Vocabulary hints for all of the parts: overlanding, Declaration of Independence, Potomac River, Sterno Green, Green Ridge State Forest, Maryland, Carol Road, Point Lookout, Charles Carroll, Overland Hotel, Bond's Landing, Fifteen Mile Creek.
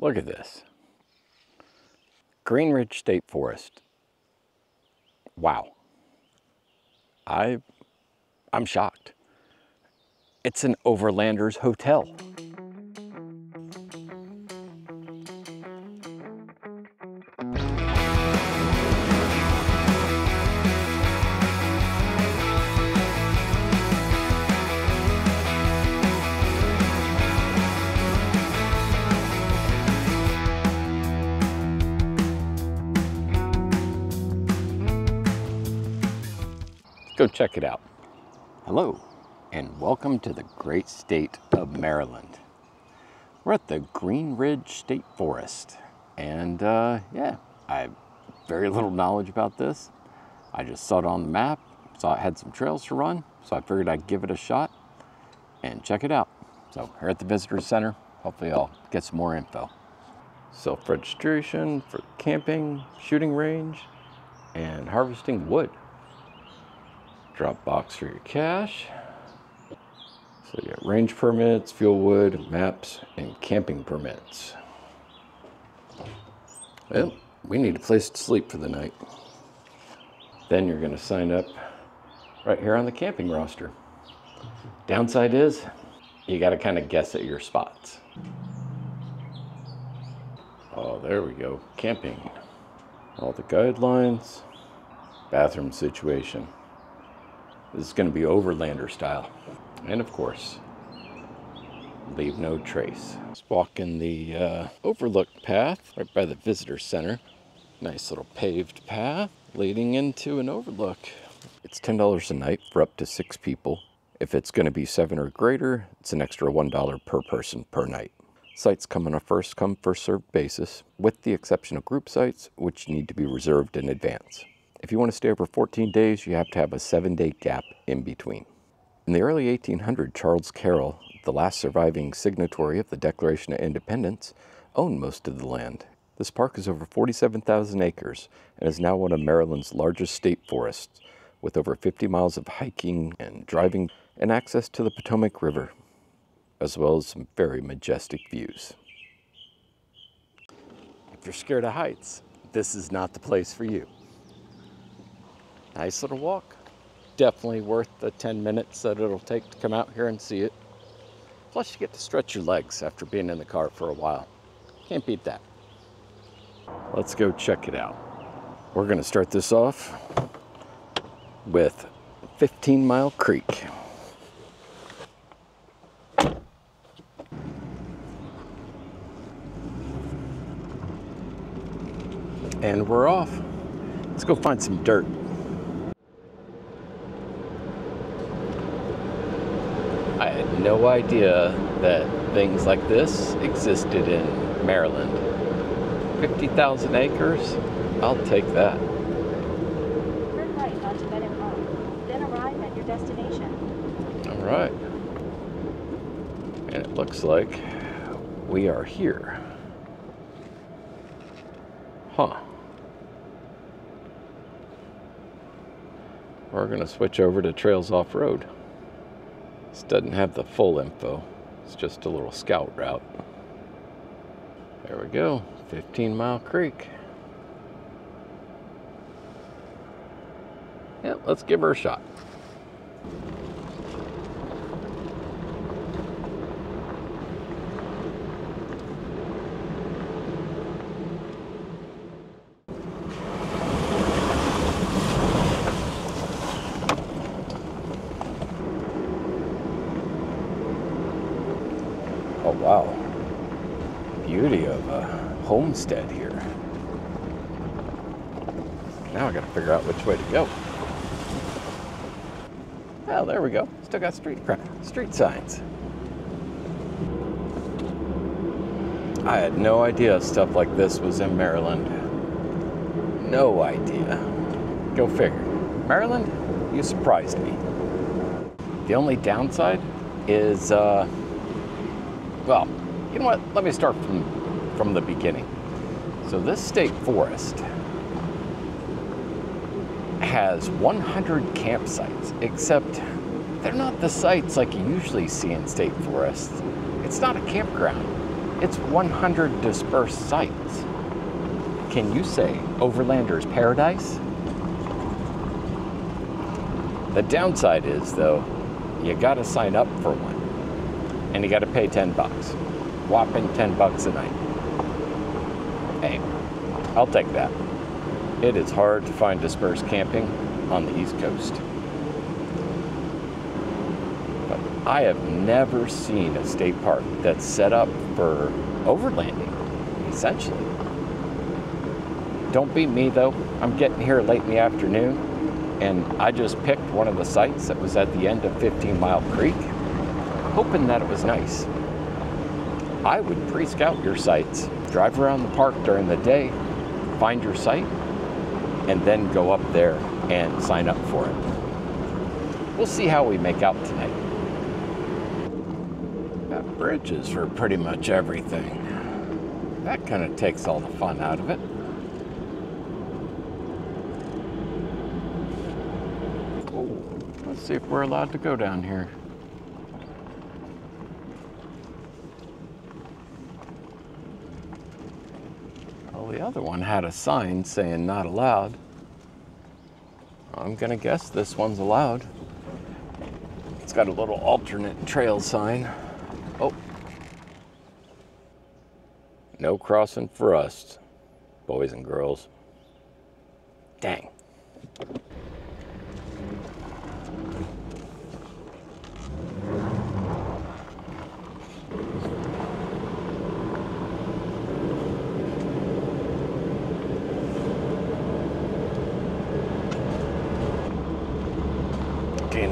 Look at this. Green Ridge State Forest. Wow. I'm shocked. It's an overlander's hotel. Go check it out. Hello, and welcome to the great state of Maryland. We're at the Green Ridge State Forest, and yeah, I have very little knowledge about this. I just saw it on the map, saw it had some trails to run, so I figured I'd give it a shot and check it out. So here at the Visitor Center, hopefully I'll get some more info. Self-registration for camping, shooting range, and harvesting wood. Drop box for your cash. So you got range permits, fuel wood, maps, and camping permits. Well, we need a place to sleep for the night. Then you're gonna sign up right here on the camping roster. Downside is, you gotta kinda guess at your spots. Oh, there we go, camping. All the guidelines, bathroom situation. This is going to be overlander style. And of course, leave no trace. Let's walk in the overlook path right by the visitor center. Nice little paved path leading into an overlook. It's $10 a night for up to 6 people. If it's going to be 7 or greater, it's an extra $1 per person per night. Sites come on a first come, first served basis, with the exception of group sites, which need to be reserved in advance. If you want to stay over 14 days, you have to have a 7-day gap in between. In the early 1800s, Charles Carroll, the last surviving signatory of the Declaration of Independence, owned most of the land. This park is over 47,000 acres and is now one of Maryland's largest state forests, with over 50 miles of hiking and driving and access to the Potomac River, as well as some very majestic views. If you're scared of heights, this is not the place for you. Nice little walk. Definitely worth the 10 minutes that it'll take to come out here and see it. Plus you get to stretch your legs after being in the car for a while. Can't beat that. Let's go check it out. We're going to start this off with 15 Mile Creek. And we're off. Let's go find some dirt. No idea that things like this existed in Maryland. 50,000 acres? I'll take that. Turn right onto Bennett Park, then arrive at your destination. All right. And it looks like we are here. Huh. We're going to switch over to Trails Off-Road. This doesn't have the full info. It's just a little scout route. There we go, 15 Mile Creek. Yeah, let's give her a shot. Oh wow, beauty of a homestead here. Now I gotta figure out which way to go. Oh, there we go. Still got street signs. I had no idea stuff like this was in Maryland. No idea. Go figure. Maryland, you surprised me. The only downside is well, you know what? Let me start from the beginning. So this state forest has 100 campsites, except they're not the sites like you usually see in state forests. It's not a campground. It's 100 dispersed sites. Can you say Overlander's paradise? The downside is, though, you gotta sign up for one. And you gotta pay 10 bucks. Whopping 10 bucks a night. Hey, I'll take that. It is hard to find dispersed camping on the East Coast. But I have never seen a state park that's set up for overlanding, essentially. Don't beat me, though. I'm getting here late in the afternoon, and I just picked one of the sites that was at the end of 15 Mile Creek, hoping that it was nice. I would pre-scout your sites, drive around the park during the day, find your site, and then go up there and sign up for it. We'll see how we make out tonight. Got bridges for pretty much everything. That kind of takes all the fun out of it. Let's see if we're allowed to go down here. Well, the other one had a sign saying not allowed. I'm gonna guess this one's allowed. It's got a little alternate trail sign. Oh. No crossing for us, boys and girls. Dang.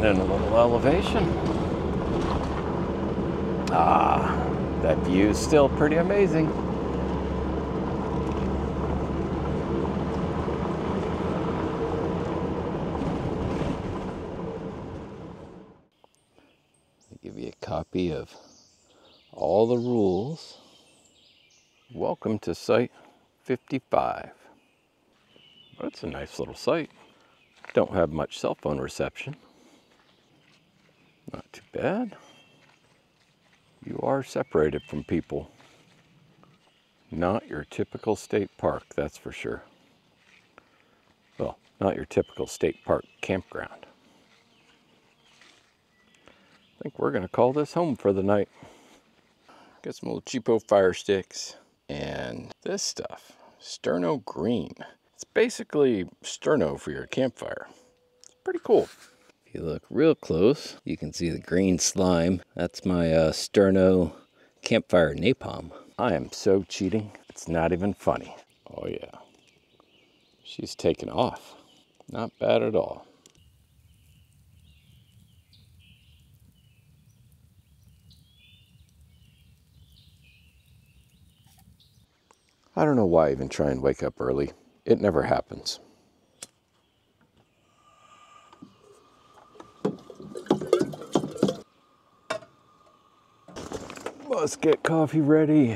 In a little elevation. Ah, that view's still pretty amazing. I'll give you a copy of all the rules. Welcome to site 55. That's a nice little site. Don't have much cell phone reception. Not too bad. You are separated from people. Not your typical state park, that's for sure. Well, not your typical state park campground. I think we're gonna call this home for the night. Got some little cheapo fire sticks and this stuff, Sterno Green. It's basically sterno for your campfire. It's pretty cool. If you look real close, you can see the green slime. That's my Sterno campfire napalm. I am so cheating, it's not even funny. Oh yeah, she's taking off. Not bad at all. I don't know why I even try and wake up early. It never happens. Let's get coffee ready.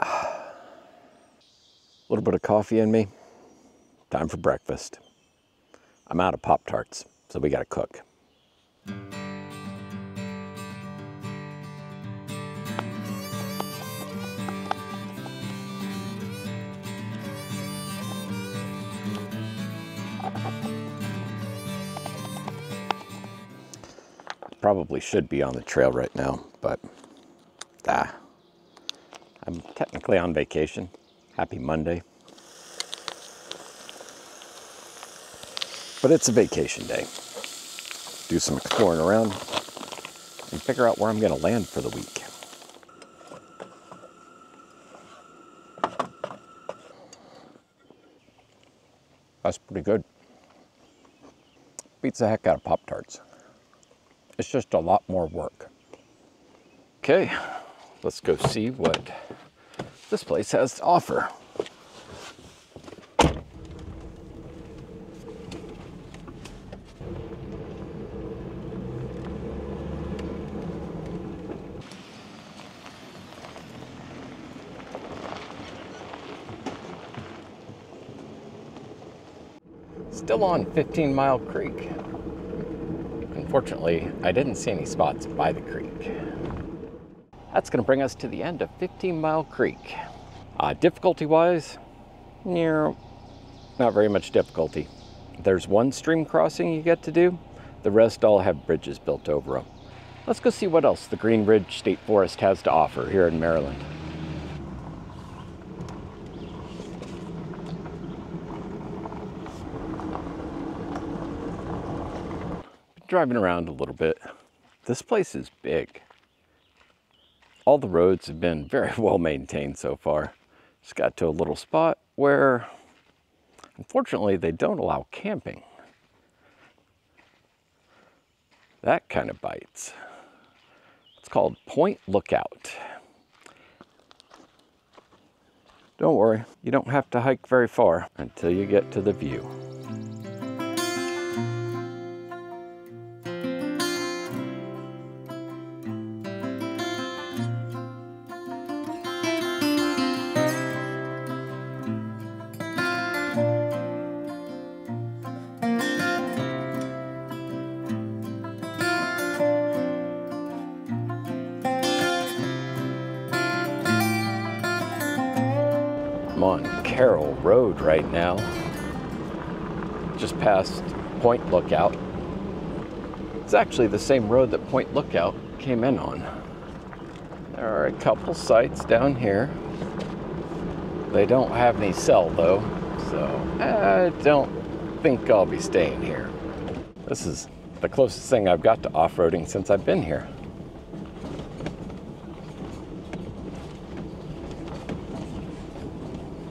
A little bit of coffee in me. Time for breakfast. I'm out of Pop-Tarts, so we gotta cook. Probably should be on the trail right now, but I'm technically on vacation. Happy Monday. But it's a vacation day. Do some exploring around and figure out where I'm gonna land for the week. That's pretty good. Beats the heck out of Pop-Tarts. It's just a lot more work. Okay, let's go see what this place has to offer. still on 15 Mile Creek. Unfortunately, I didn't see any spots by the creek. That's going to bring us to the end of 15 Mile Creek. Difficulty-wise, not very much difficulty. There's one stream crossing you get to do. The rest all have bridges built over them. Let's go see what else the Green Ridge State Forest has to offer here in Maryland. Driving around a little bit. This place is big. All the roads have been very well maintained so far. Just got to a little spot where, unfortunately, they don't allow camping. That kind of bites. It's called Point Lookout. Don't worry, you don't have to hike very far until you get to the view. I'm on Carol Road right now, just past Point Lookout. It's actually the same road that Point Lookout came in on. There are a couple sites down here. They don't have any cell though, so I don't think I'll be staying here. This is the closest thing I've got to off-roading since I've been here.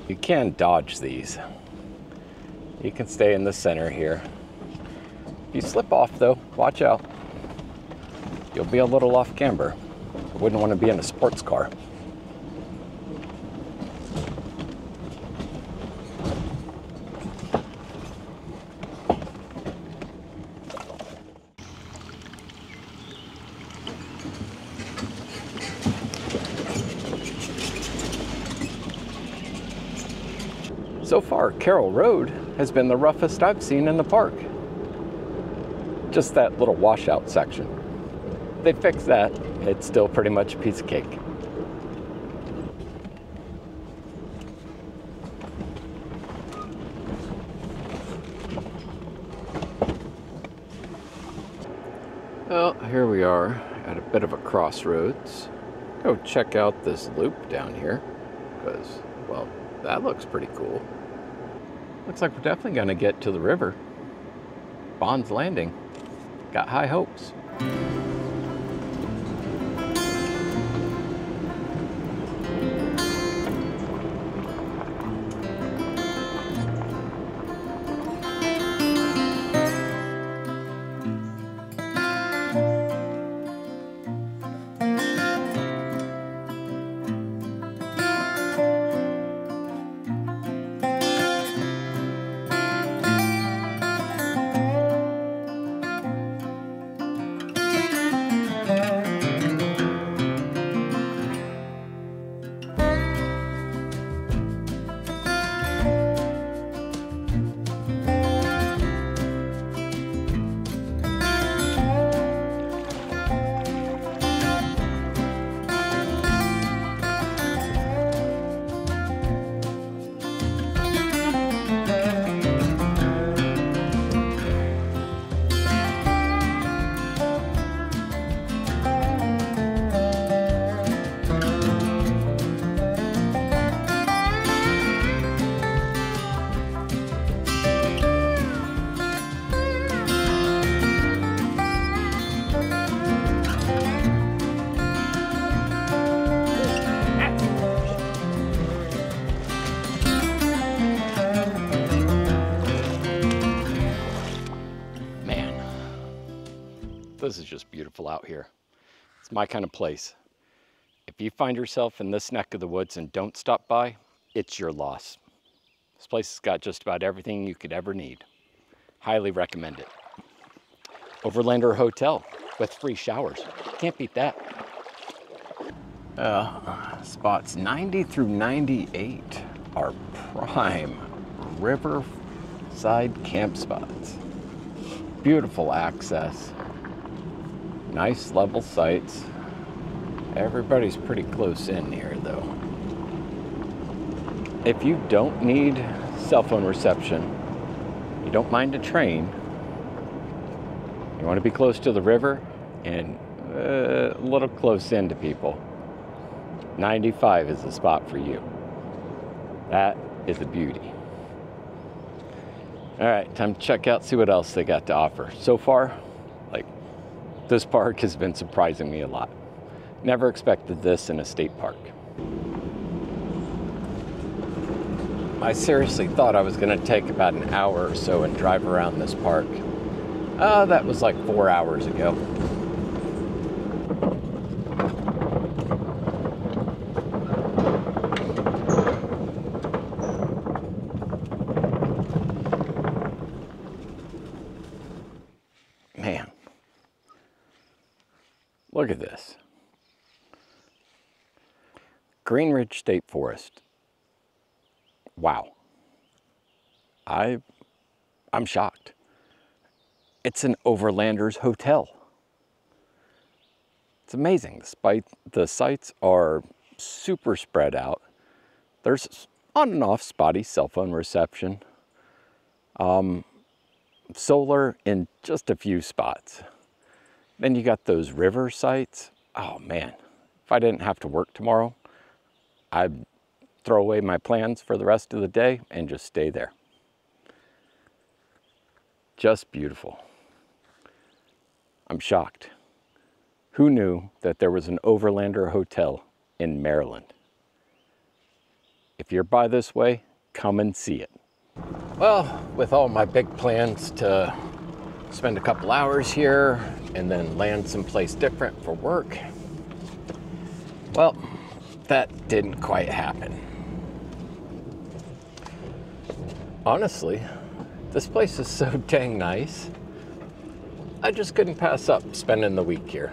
You can dodge these. You can stay in the center here. If you slip off though, watch out. You'll be a little off camber. I wouldn't want to be in a sports car. So far, Carol Road has been the roughest I've seen in the park. Just that little washout section. They fixed that. It's still pretty much a piece of cake. Well, here we are at a bit of a crossroads. Go check out this loop down here because, well, that looks pretty cool. Looks like we're definitely going to get to the river. Bond's Landing. Got high hopes. This is just beautiful out here. It's my kind of place. If you find yourself in this neck of the woods and don't stop by, it's your loss. This place has got just about everything you could ever need. Highly recommend it. Overlander Hotel with free showers. Can't beat that. Spots 90 through 98 are prime river side camp spots. Beautiful access. Nice level sites. Everybody's pretty close in here though. If you don't need cell phone reception, you don't mind a train, you want to be close to the river and a little close in to people, 95 is the spot for you. That is a beauty. All right, time to check out, see what else they got to offer. So far, like, this park has been surprising me a lot. Never expected this in a state park. I seriously thought I was going to take about an hour or so and drive around this park. That was like 4 hours ago. Man, look at this. Green Ridge State Forest. Wow. I'm shocked. It's an overlander's hotel. It's amazing. Despite the sites are super spread out. There's on and off spotty cell phone reception. Solar in just a few spots. Then you got those river sites. Oh man, if I didn't have to work tomorrow, I'd throw away my plans for the rest of the day and just stay there. Just beautiful. I'm shocked. Who knew that there was an overlander hotel in Maryland? If you're by this way, come and see it. Well, with all my big plans to spend a couple hours here and then land someplace different for work, well, that didn't quite happen. Honestly, this place is so dang nice. I just couldn't pass up spending the week here.